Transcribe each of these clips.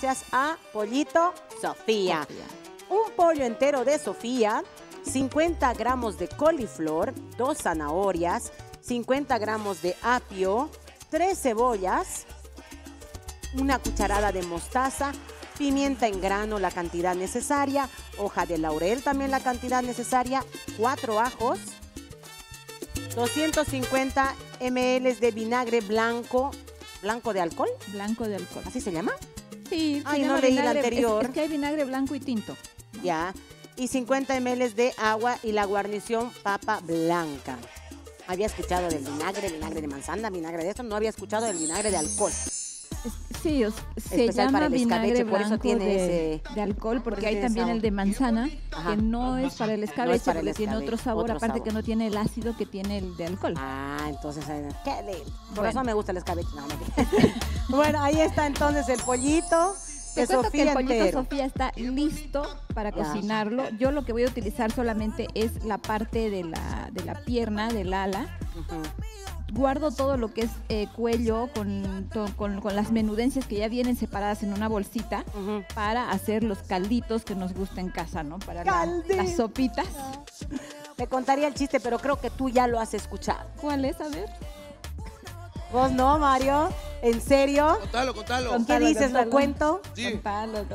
gracias a Pollito Sofía. Un pollo entero de Sofía, 50 gramos de coliflor, 2 zanahorias, 50 gramos de apio, 3 cebollas, una cucharada de mostaza, pimienta en grano la cantidad necesaria, hoja de laurel también la cantidad necesaria, 4 ajos, 250 ml de vinagre blanco. ¿Blanco de alcohol? Blanco de alcohol. ¿Así se llama? Sí. Ay, no leí la anterior. Es que hay vinagre blanco y tinto, ¿no? Ya. Y 50 ml de agua y la guarnición papa blanca. Había escuchado del vinagre de manzana, vinagre de esto. No había escuchado del vinagre de alcohol. Sí, se llama vinagre blanco de alcohol, porque hay también el de manzana, que no es para el escabeche, porque tiene otro sabor, aparte que no tiene el ácido que tiene el de alcohol. Ah, entonces, por eso me gusta el escabeche. Bueno, ahí está entonces el pollito. Te cuento que el pollito Sofía está listo para cocinarlo. Yo lo que voy a utilizar solamente es la parte de la pierna, del ala. Guardo todo lo que es cuello con las menudencias que ya vienen separadas en una bolsita para hacer los calditos que nos gusta en casa, ¿no? Para las sopitas. Te contaría el chiste, pero creo que tú ya lo has escuchado. ¿Cuál es? A ver. ¿Vos no, Mario? ¿En serio? Contalo. ¿Qué dices? Contalo. ¿Lo cuento? Sí. Contalo.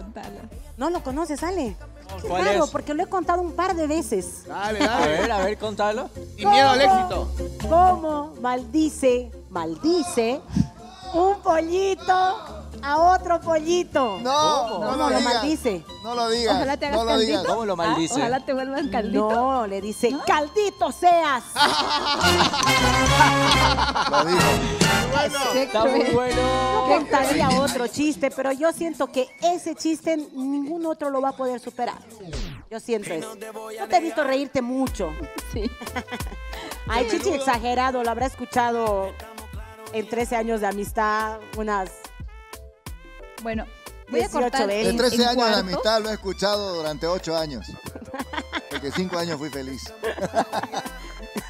¿No lo conoces, Ale? Claro, porque lo he contado un par de veces. Dale. A ver, contalo. Sin miedo al éxito. ¿Cómo maldice un pollito a otro pollito? No lo maldice. No lo digas. Ojalá te hagas caldito. ¿Cómo lo maldice? Ojalá te vuelvas caldito. No, le dice, ¿no? ¡Caldito seas! Lo digo. Bueno, está muy bueno. Yo contaría otro chiste, pero yo siento que ese chiste ningún otro lo va a poder superar. Yo siento eso. No te he visto reírte mucho. Sí. Ay, Chichi exagerado, lo habrá escuchado en 13 años de amistad, unas... Bueno, voy a cortar. De 13 años de amistad lo he escuchado durante 8 años. Porque 5 años fui feliz.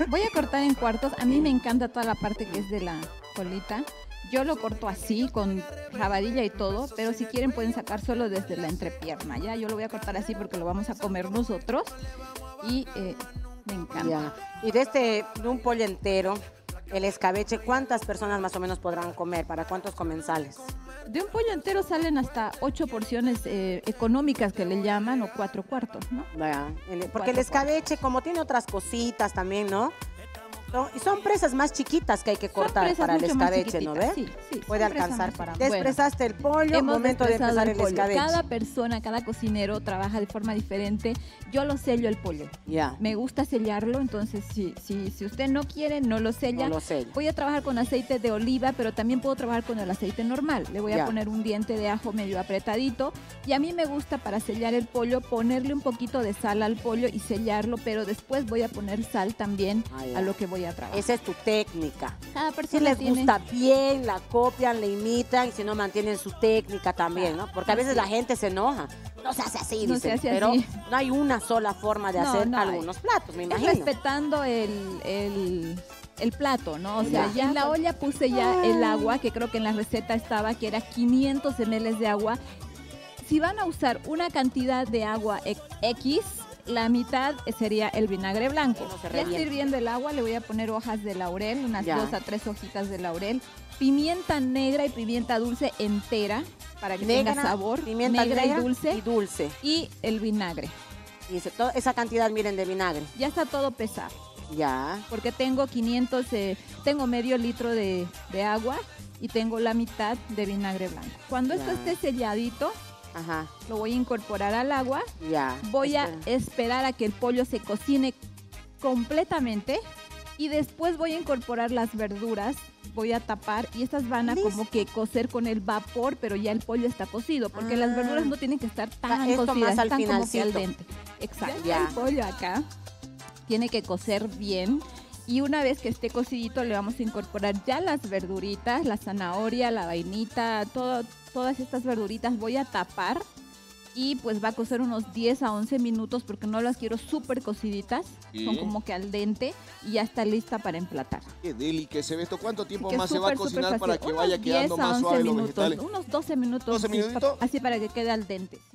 Voy a cortar en cuartos. A mí me encanta toda la parte que es de la colita. Yo lo corto así, con rabadilla y todo, pero si quieren pueden sacar solo desde la entrepierna, ¿ya? Yo lo voy a cortar así porque lo vamos a comer nosotros y me encanta. Ya. Y de un pollo entero, el escabeche, ¿cuántas personas más o menos podrán comer? ¿Para cuántos comensales? De un pollo entero salen hasta 8 porciones económicas que le llaman, o 4 cuartos, ¿no? Ya. Porque el escabeche, como tiene otras cositas también, ¿no? Y son presas más chiquitas que hay que cortar para el escabeche, ¿no ves? Sí, puede alcanzar para... Despresaste el pollo, momento de empezar el escabeche. Cada persona, cada cocinero trabaja de forma diferente. Yo lo sello el pollo. Yeah. Me gusta sellarlo, entonces si usted no quiere, no lo sella. No lo sella. Voy a trabajar con aceite de oliva, pero también puedo trabajar con el aceite normal. Le voy a poner un diente de ajo medio apretadito. Y a mí me gusta, para sellar el pollo, ponerle un poquito de sal al pollo y sellarlo, pero después voy a poner sal también a lo que voy a trabajar. Esa es tu técnica. Cada persona, si les gusta bien, la copian, la imitan, y si no, mantienen su técnica también, ¿no? Porque a veces la gente se enoja. No se hace así, dicen, pero no hay una sola forma de hacer algunos platos, me imagino. Es respetando el plato, ¿no? O sea, ya en la olla puse ya el agua, que creo que en la receta estaba que era 500 ml de agua. Si van a usar una cantidad de agua X, la mitad sería el vinagre blanco. Ya está hirviendo el agua, le voy a poner hojas de laurel, unas 2 a 3 hojitas de laurel, pimienta negra y pimienta dulce entera para que tenga sabor. Pimienta negra y dulce. Y el vinagre. Y esa cantidad, miren, de vinagre. Ya está todo pesado. Ya. Porque tengo 500, tengo medio litro de agua y tengo la mitad de vinagre blanco. Cuando esto esté selladito, lo voy a incorporar al agua. Voy a esperar a que el pollo se cocine completamente y después voy a incorporar las verduras. Voy a tapar y estas van a como que cocer con el vapor, pero ya el pollo está cocido, porque las verduras no tienen que estar tan cocidas, están como que al dente. Exacto. Ya. El pollo acá tiene que cocer bien. Y una vez que esté cocidito, le vamos a incorporar ya las verduritas, la zanahoria, la vainita, todas estas verduritas. Voy a tapar y pues va a cocer unos 10 a 11 minutos porque no las quiero súper cociditas, son como que al dente y ya está lista para emplatar. ¡Qué deli! Que se ve esto. ¿Cuánto tiempo más se va a cocinar para que vaya quedando más suave los vegetales? Unos 12 minutos. ¿12 minutitos? Así para que quede al dente. Sí.